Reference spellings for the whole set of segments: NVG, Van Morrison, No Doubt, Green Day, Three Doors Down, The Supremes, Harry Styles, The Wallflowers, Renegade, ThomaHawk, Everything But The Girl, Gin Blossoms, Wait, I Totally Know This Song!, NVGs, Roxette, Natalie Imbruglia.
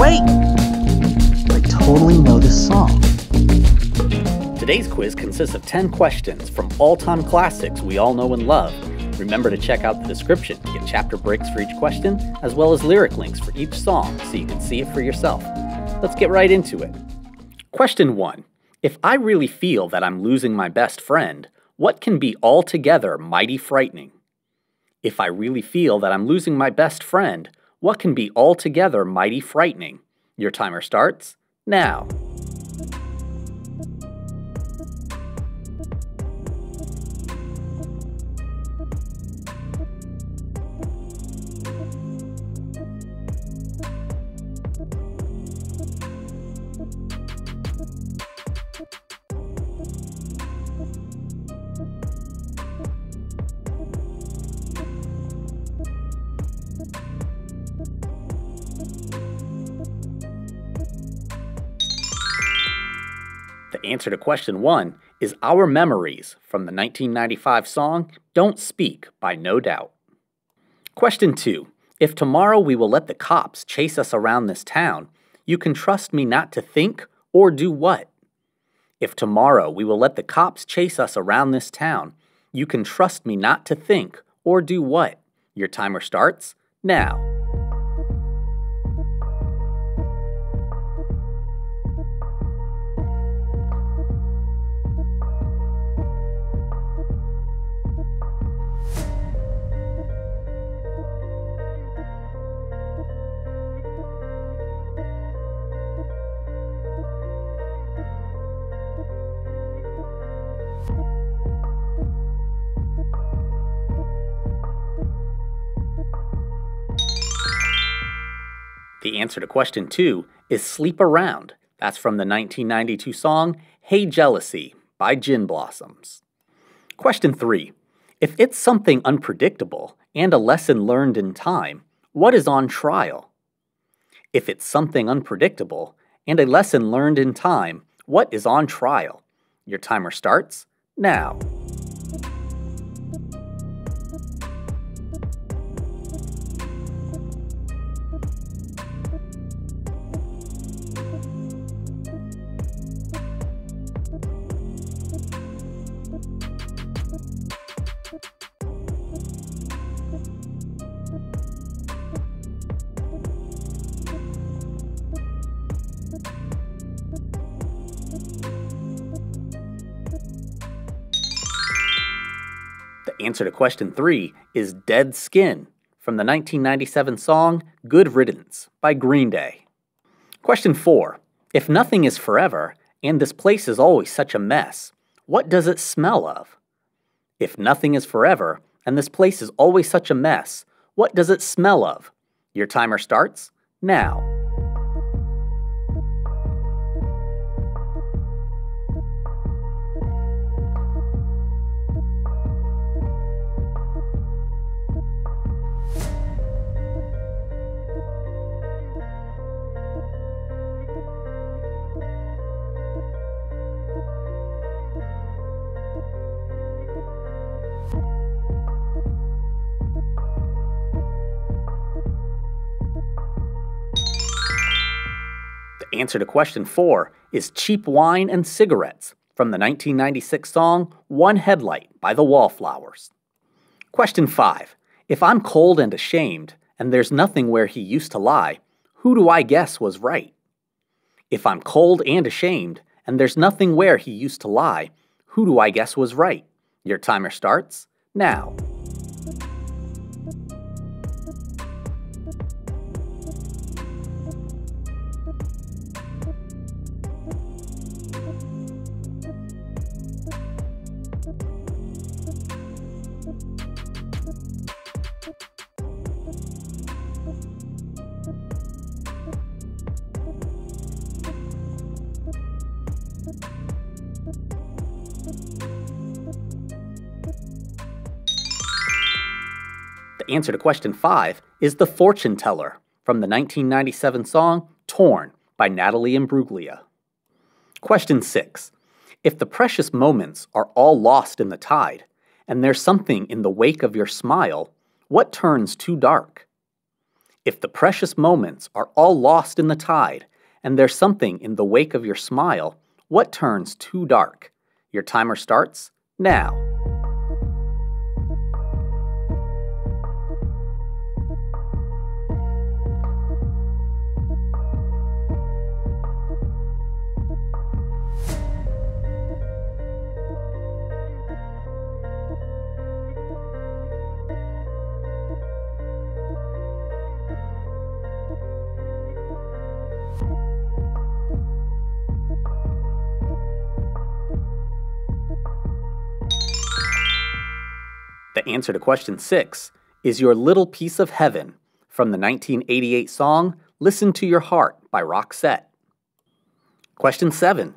Wait! I totally know this song. Today's quiz consists of 10 questions from all-time classics we all know and love. Remember to check out the description, get chapter breaks for each question, as well as lyric links for each song so you can see it for yourself. Let's get right into it. Question 1. If I really feel that I'm losing my best friend, what can be altogether mighty frightening? If I really feel that I'm losing my best friend, what can be altogether mighty frightening? Your timer starts now. The answer to question 1 is Our Memories from the 1995 song Don't Speak by No Doubt. Question 2. If tomorrow we will let the cops chase us around this town, you can trust me not to think or do what? If tomorrow we will let the cops chase us around this town, you can trust me not to think or do what? Your timer starts now. The answer to question 2 is Sleep Around. That's from the 1992 song Hey Jealousy by Gin Blossoms. Question 3. If it's something unpredictable and a lesson learned in time, what is on trial? If it's something unpredictable and a lesson learned in time, what is on trial? Your timer starts now. The answer to question 3 is Dead Skin from the 1997 song Good Riddance by Green Day. Question 4. If nothing is forever and this place is always such a mess, what does it smell of? If nothing is forever and this place is always such a mess, what does it smell of? Your timer starts now. Answer to question 4 is Cheap Wine and Cigarettes from the 1996 song One Headlight by The Wallflowers. Question 5. If I'm cold and ashamed and there's nothing where he used to lie, who do I guess was right? If I'm cold and ashamed and there's nothing where he used to lie, who do I guess was right? Your timer starts now. The answer to question 5 is The Fortune Teller from the 1997 song Torn by Natalie Imbruglia. Question 6. If the precious moments are all lost in the tide, and there's something in the wake of your smile, what turns too dark? If the precious moments are all lost in the tide, and there's something in the wake of your smile, what turns too dark? Your timer starts now. The answer to question 6 is Your Little Piece of Heaven from the 1988 song Listen to Your Heart by Roxette. Question 7.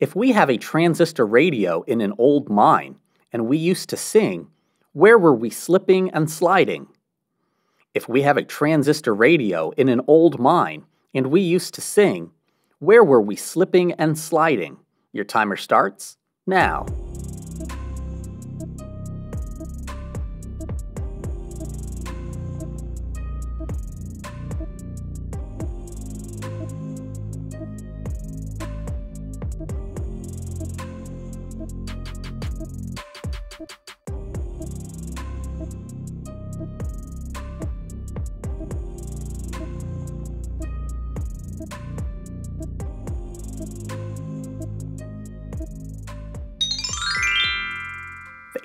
If we have a transistor radio in an old mine and we used to sing, where were we slipping and sliding? If we have a transistor radio in an old mine and we used to sing, where were we slipping and sliding? Your timer starts now.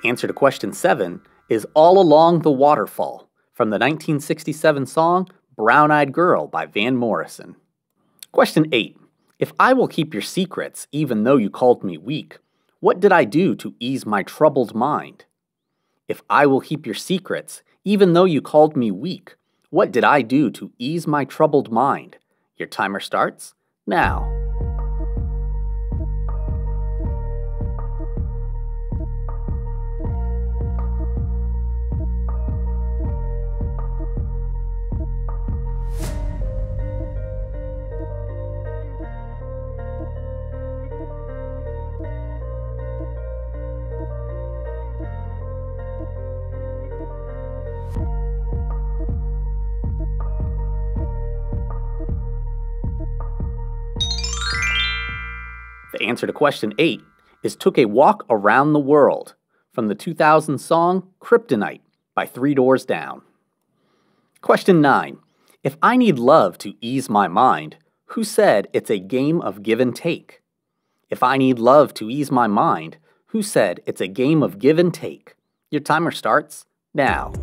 Answer to question 7 is All Along the Waterfall from the 1967 song Brown-Eyed Girl by Van Morrison. Question 8. If I will keep your secrets even though you called me weak, what did I do to ease my troubled mind? If I will keep your secrets even though you called me weak, what did I do to ease my troubled mind? Your timer starts now. The answer to question 8 is Took a Walk Around the World from the 2000 song Kryptonite by Three Doors Down. Question 9. If I need love to ease my mind, who said it's a game of give and take? If I need love to ease my mind, who said it's a game of give and take? Your timer starts now.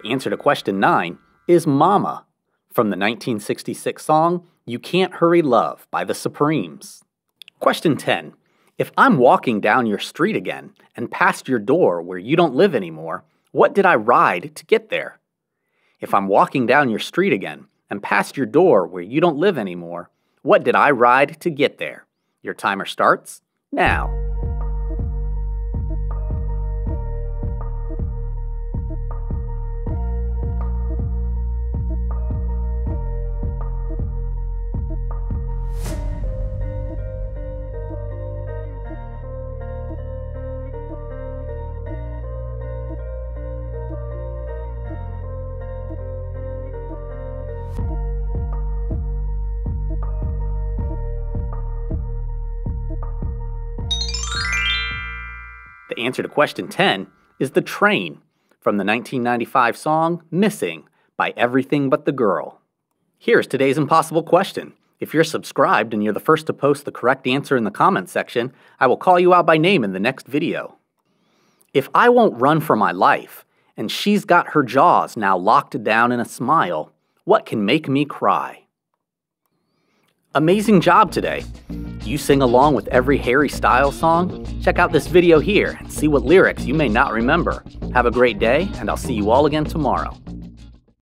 The answer to question 9 is Mama from the 1966 song You Can't Hurry Love by The Supremes. Question 10. If I'm walking down your street again and past your door where you don't live anymore, what did I ride to get there? If I'm walking down your street again and past your door where you don't live anymore, what did I ride to get there? Your timer starts now. The answer to question 10 is The Train from the 1995 song Missing by Everything But The Girl. Here's today's impossible question. If you're subscribed and you're the first to post the correct answer in the comment section, I will call you out by name in the next video. If I won't run for my life, and she's got her jaws now locked down in a smile, what can make me cry? Amazing job today! Do you sing along with every Harry Styles song? Check out this video here and see what lyrics you may not remember. Have a great day, and I'll see you all again tomorrow.